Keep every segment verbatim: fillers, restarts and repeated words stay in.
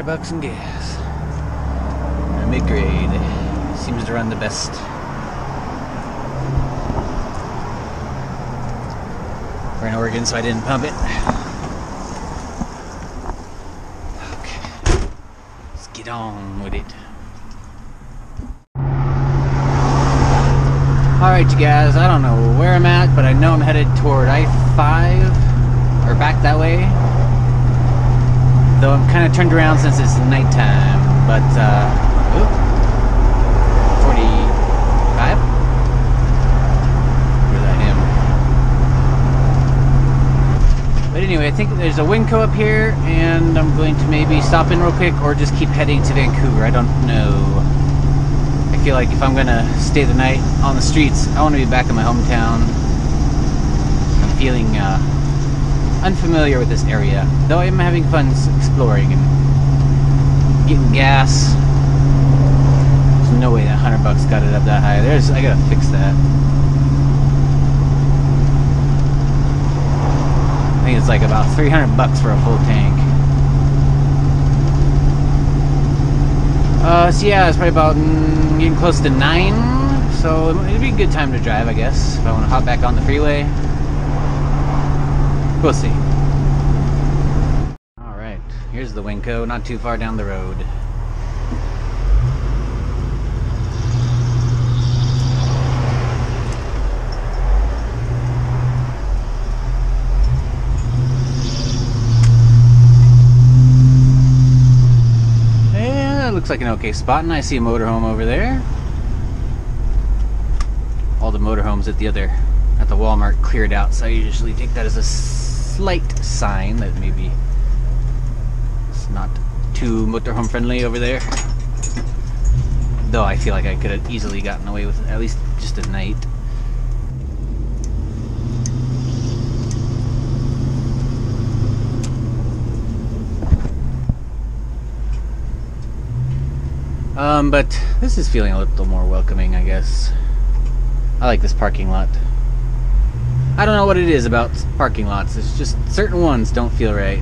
a hundred bucks in gas. A mid-grade seems to run the best. We're in Oregon, so I didn't pump it. Okay, let's get on with it. Alright, you guys, I don't know where I'm at, but I know I'm headed toward I five, or back that way. Though I'm kind of turned around since it's nighttime, but, uh, oop, forty-five? Where's that him? But anyway, I think there's a Winco up here, and I'm going to maybe stop in real quick, or just keep heading to Vancouver, I don't know. I feel like if I'm gonna stay the night on the streets, I want to be back in my hometown. I'm feeling uh, unfamiliar with this area, though I'm having fun exploring and getting gas. There's no way that hundred bucks got it up that high. There's I gotta fix that. I think it's like about three hundred bucks for a full tank. Uh, so yeah, it's probably about mm, getting close to nine, so it'd be a good time to drive, I guess, if I want to hop back on the freeway. We'll see. Alright, here's the Winco, not too far down the road. Looks like an okay spot, and I see a motorhome over there. All the motorhomes at the other, at the Walmart cleared out, so I usually take that as a slight sign that maybe it's not too motorhome friendly over there. Though I feel like I could have easily gotten away with it, at least just at night. Um, but this is feeling a little more welcoming, I guess. I like this parking lot. I don't know what it is about parking lots. It's just certain ones don't feel right.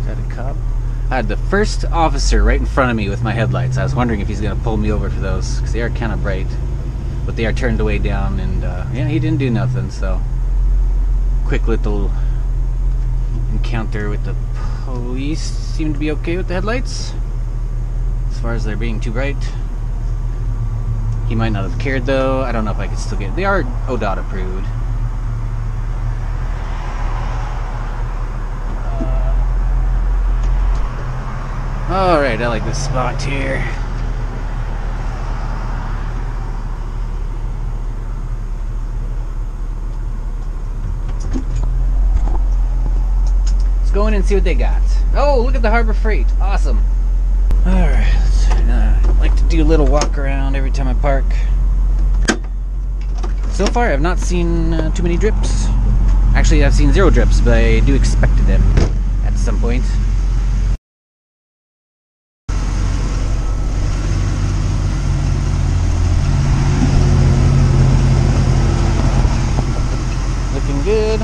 Is that a cop? I had the first officer right in front of me with my headlights. I was wondering if he's going to pull me over for those, because they are kind of bright. But they are turned way down, and uh, yeah, he didn't do nothing, so... Quick little encounter with the police. Seemed to be okay with the headlights, as far as they're being too bright. He might not have cared though. I don't know if I could still get it. They are O D O T approved. Alright, I like this spot here. Go in and see what they got. Oh, look at the Harbor Freight. Awesome. Alright, I like to do a little walk around every time I park. So far, I've not seen uh, too many drips. Actually, I've seen zero drips, but I do expect them at some point. Looking good.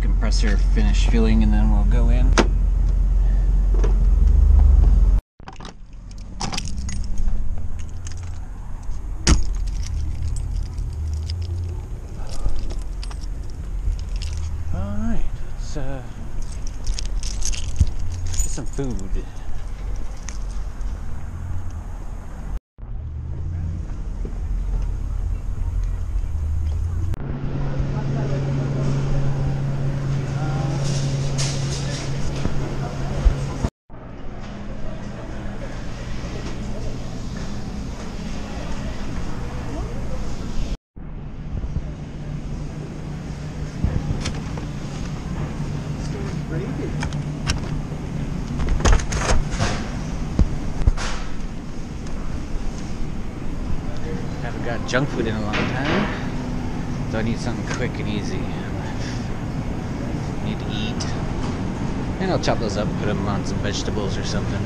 Compressor finish filling, and then we'll go in. Alright, let's uh, get some food. Haven't got junk food in a long time, so I need something quick and easy. I need to eat, and I'll chop those up, put them on some vegetables or something.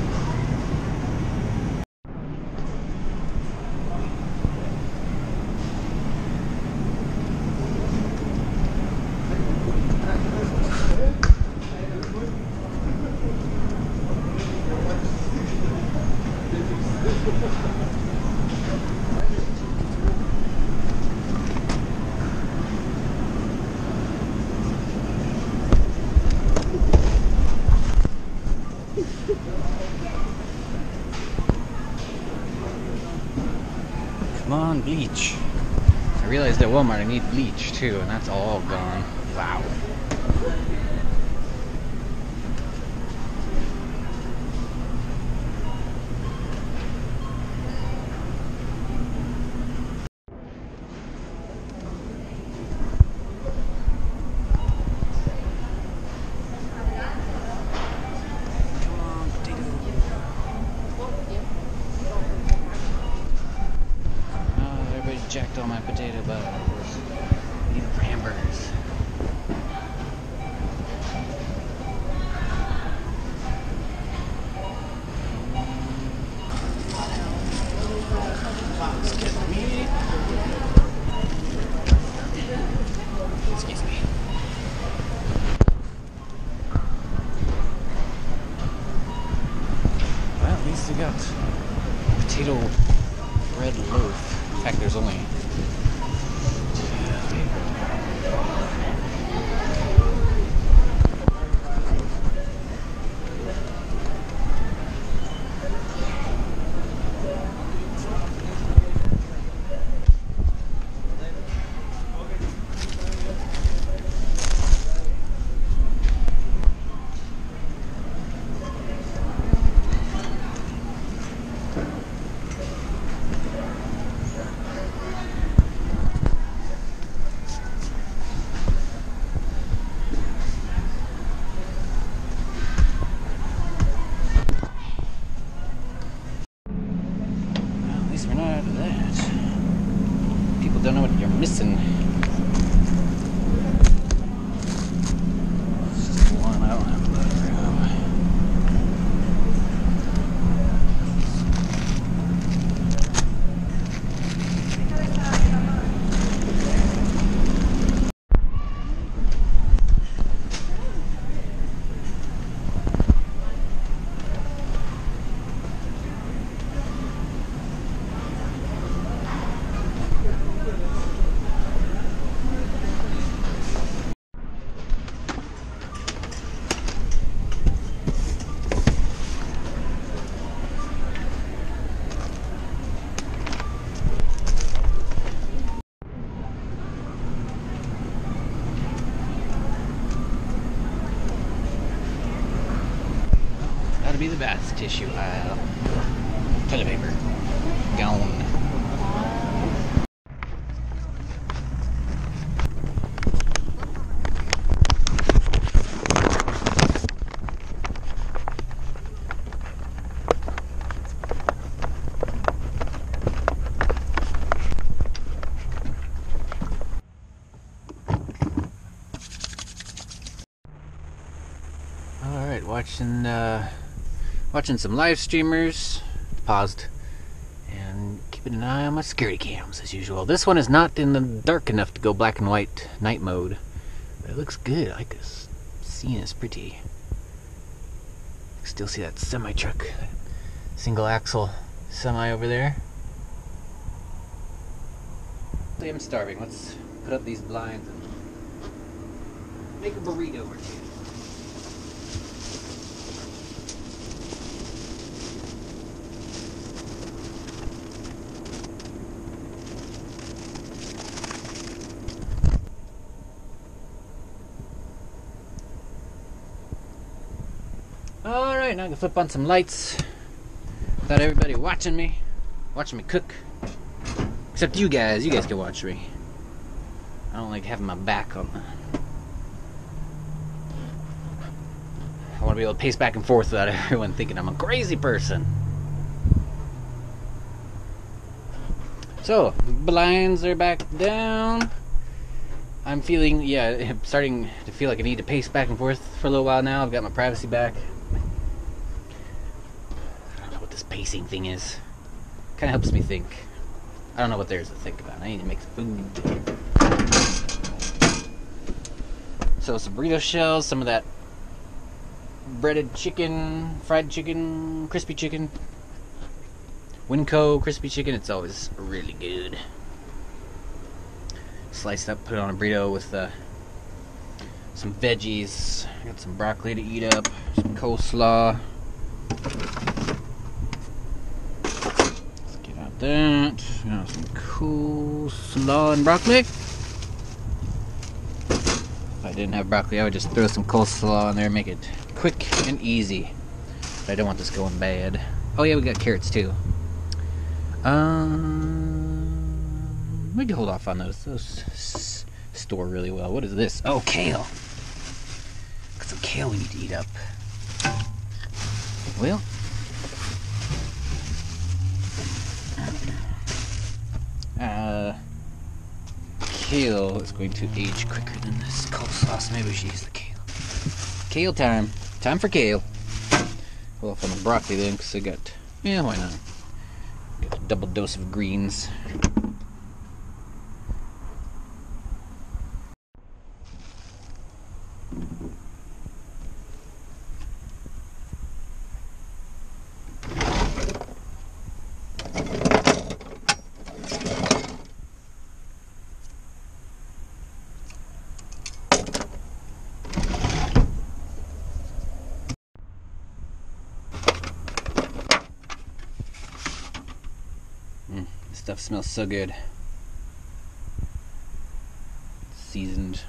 gone bleach. I realized at Walmart I need bleach too, and that's all gone. Wow. Jacked all my potato bugs. Need them for hamburgers. Excuse me. Well, at least we got a potato bread loaf. In fact, there's only missing. It's just one I don't have to let be the bath tissue aisle. Toilet paper. Gone. Alright, watching uh Watching some live streamers, paused, and keeping an eye on my security cams as usual. This one is not in the dark enough to go black and white night mode, but it looks good. I like this scene, is pretty. Still see that semi truck, that single axle semi over there. I'm starving. Let's put up these blinds and make a burrito or two. Alright, now I can flip on some lights without everybody watching me, watching me cook. Except you guys, you guys can watch me. I don't like having my back on that. I want to be able to pace back and forth without everyone thinking I'm a crazy person. So, blinds are back down. I'm feeling, yeah, I'm starting to feel like I need to pace back and forth for a little while now. I've got my privacy back. Pacing thing is kind of helps me think. I don't know what there is to think about. I need to make some food. So some burrito shells, some of that breaded chicken, fried chicken, crispy chicken, Winco crispy chicken. It's always really good. Slice it up, put it on a burrito with uh, some veggies. I got some broccoli to eat up, some coleslaw. that. Got some cool slaw and broccoli. If I didn't have broccoli, I would just throw some coleslaw in there and make it quick and easy. But I don't want this going bad. Oh yeah, we got carrots too. Um, we can hold off on those. Those s store really well. What is this? Oh, kale. Got some kale we need to eat up. Well, uh, kale is going to age quicker than this coleslaw, so maybe we should use the kale. Kale time. Time for kale. Hold off on the broccoli then, because I got, yeah, why not? Got a double dose of greens. Stuff smells so good. Seasoned.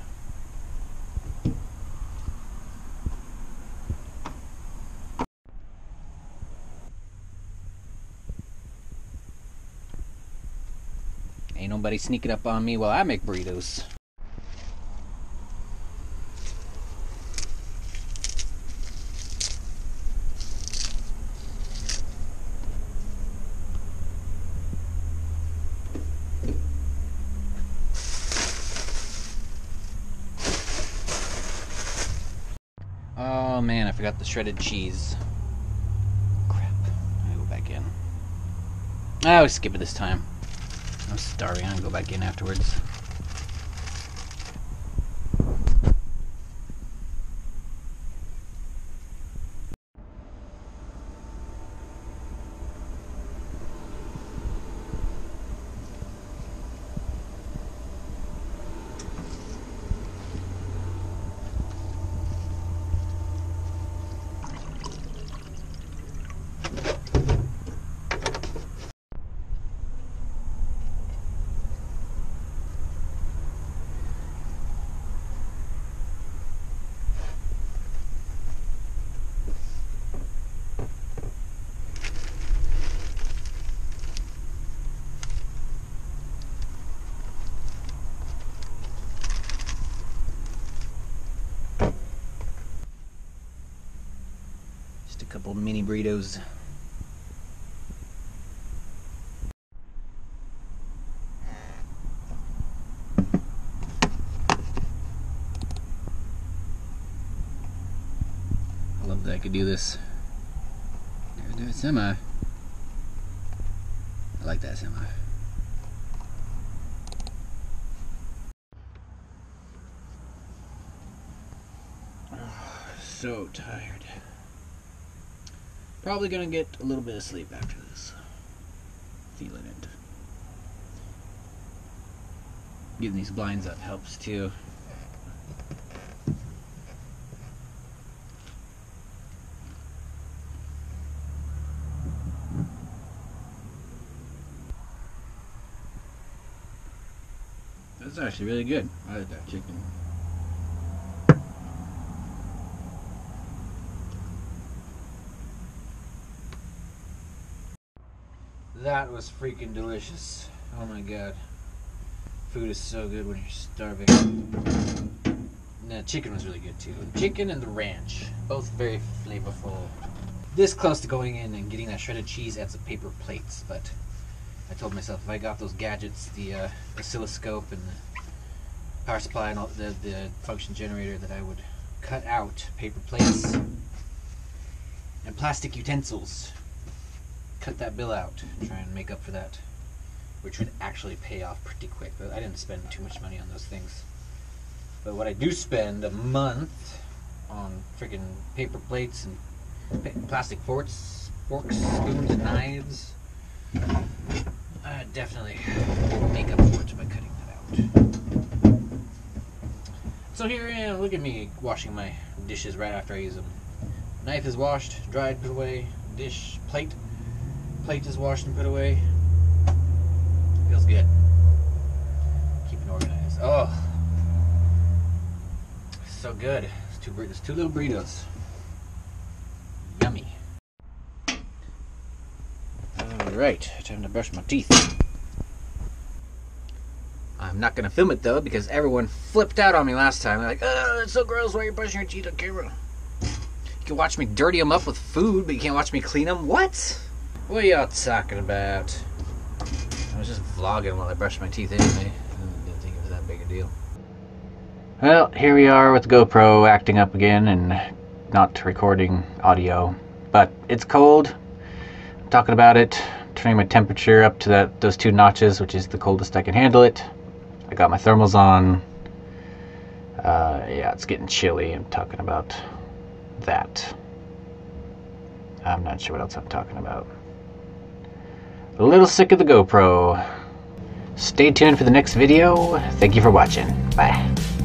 Ain't nobody sneaking up on me while I make burritos. Oh man, I forgot the shredded cheese. Crap. I go back in. I always skip it this time. I'm starving. I'll go back in afterwards. A couple mini burritos. I love that I could do this. Never do a semi. I like that semi. Oh, so tired. Probably gonna get a little bit of sleep after this. Feeling it. Getting these blinds up helps too. That's actually really good. I like that chicken. That was freaking delicious. Oh my god. Food is so good when you're starving. The chicken was really good too. The chicken and the ranch. Both very flavorful. This close to going in and getting that shredded cheese at some paper plates, but I told myself if I got those gadgets, the uh, oscilloscope and the power supply and all the, the function generator, that I would cut out paper plates and plastic utensils. Cut that bill out and try and make up for that, which would actually pay off pretty quick. But I didn't spend too much money on those things. But what I do spend a month on freaking paper plates and plastic forks, forks, spoons, and knives, I definitely make up for it by cutting that out. So here I am, look at me washing my dishes right after I use them. Knife is washed, dried, put away, dish, plate. Plate is washed and put away. Feels good. Keep it organized. Oh, so good. It's two burritos, two little burritos. Yummy. All right, time to brush my teeth. I'm not gonna film it though because everyone flipped out on me last time. They're like, "Oh, it's so gross! Why are you brushing your teeth on camera?" You can watch me dirty them up with food, but you can't watch me clean them. What? What are y'all talking about? I was just vlogging while I brushed my teeth anyway. I didn't think it was that big a deal. Well, here we are with the GoPro acting up again and not recording audio. But it's cold. I'm talking about it. I'm turning my temperature up to that those two notches, which is the coldest I can handle it. I got my thermals on. Uh, yeah, it's getting chilly. I'm talking about that. I'm not sure what else I'm talking about. A little sick of the GoPro. Stay tuned for the next video. Thank you for watching. Bye.